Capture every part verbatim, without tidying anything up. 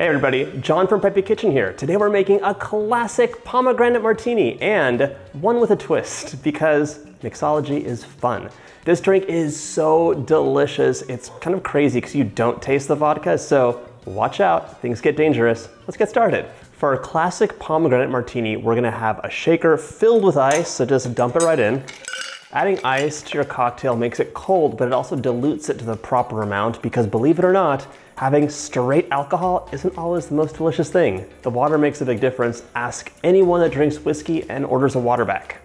Hey everybody, John from Preppy Kitchen here. Today we're making a classic pomegranate martini and one with a twist because mixology is fun. This drink is so delicious. It's kind of crazy because you don't taste the vodka, so watch out, things get dangerous. Let's get started. For our classic pomegranate martini, we're gonna have a shaker filled with ice, so just dump it right in. Adding ice to your cocktail makes it cold, but it also dilutes it to the proper amount because, believe it or not, having straight alcohol isn't always the most delicious thing. The water makes a big difference. Ask anyone that drinks whiskey and orders a water back.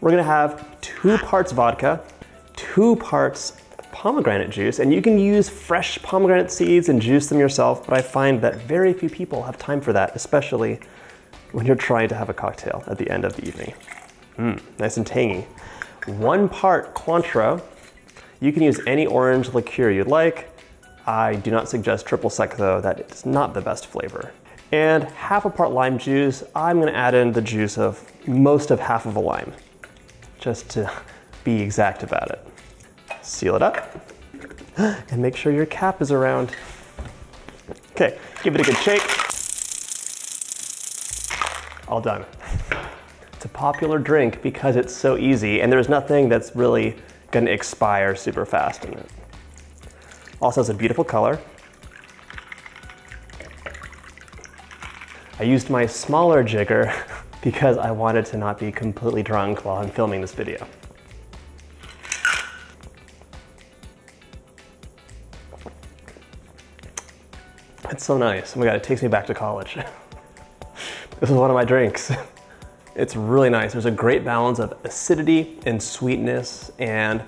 We're gonna have two parts vodka, two parts pomegranate juice, and you can use fresh pomegranate seeds and juice them yourself, but I find that very few people have time for that, especially when you're trying to have a cocktail at the end of the evening. Mmm, nice and tangy. One part Cointreau. You can use any orange liqueur you'd like. I do not suggest triple sec though, that is not the best flavor. And half a part lime juice. I'm gonna add in the juice of most of half of a lime, just to be exact about it. Seal it up and make sure your cap is around. Okay, give it a good shake. All done. It's a popular drink because it's so easy and there's nothing that's really gonna expire super fast in it. Also has a beautiful color. I used my smaller jigger because I wanted to not be completely drunk while I'm filming this video. It's so nice. Oh my God, it takes me back to college. This is one of my drinks. It's really nice. There's a great balance of acidity and sweetness, and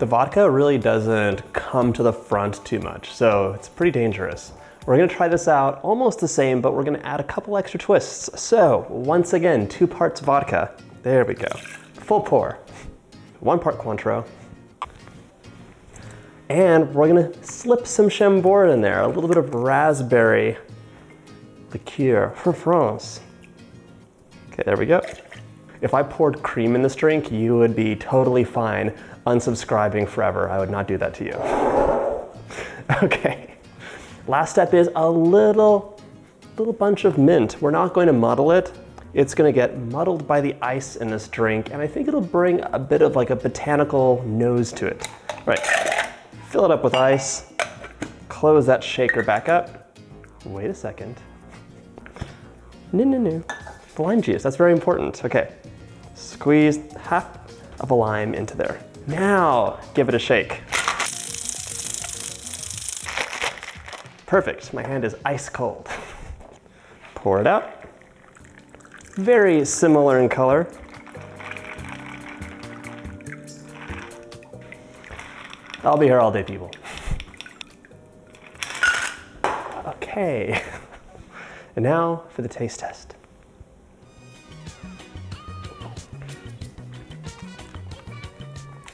the vodka really doesn't come to the front too much, so it's pretty dangerous. We're gonna try this out almost the same, but we're gonna add a couple extra twists. So, once again, two parts vodka. There we go. Full pour. One part Cointreau. And we're gonna slip some Chambord in there, a little bit of raspberry liqueur for France. Okay, there we go. If I poured cream in this drink, you would be totally fine unsubscribing forever. I would not do that to you. Okay, last step is a little, little bunch of mint. We're not going to muddle it. It's gonna get muddled by the ice in this drink, and I think it'll bring a bit of like a botanical nose to it. All right, fill it up with ice, close that shaker back up. Wait a second. No, no, no. The lime juice, that's very important. Okay, squeeze half of a lime into there. Now, give it a shake. Perfect, my hand is ice cold. Pour it out. Very similar in color. I'll be here all day, people. Okay, and now for the taste test.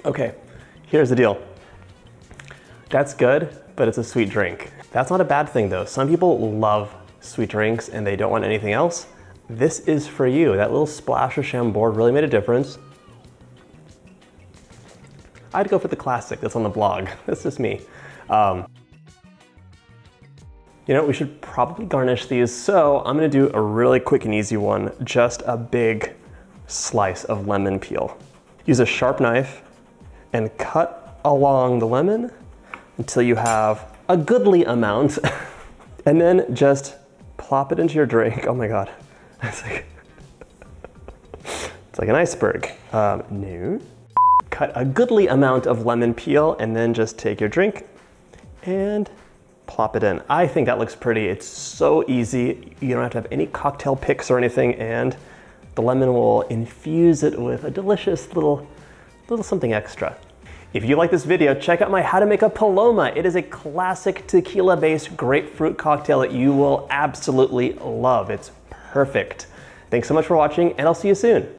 Okay, here's the deal. That's good, but it's a sweet drink. That's not a bad thing though. Some people love sweet drinks and they don't want anything else. This is for you. That little splash of Chambord really made a difference. I'd go for the classic that's on the blog. That's just me. Um, you know, we should probably garnish these. So I'm gonna do a really quick and easy one. Just a big slice of lemon peel. Use a sharp knife and cut along the lemon until you have a goodly amount and then just plop it into your drink. Oh my God. It's like, it's like an iceberg. Um, no. Cut a goodly amount of lemon peel and then just take your drink and plop it in. I think that looks pretty. It's so easy. You don't have to have any cocktail picks or anything, and the lemon will infuse it with a delicious little little something extra. If you like this video, check out my How to Make a Paloma. It is a classic tequila-based grapefruit cocktail that you will absolutely love. It's perfect. Thanks so much for watching, and I'll see you soon.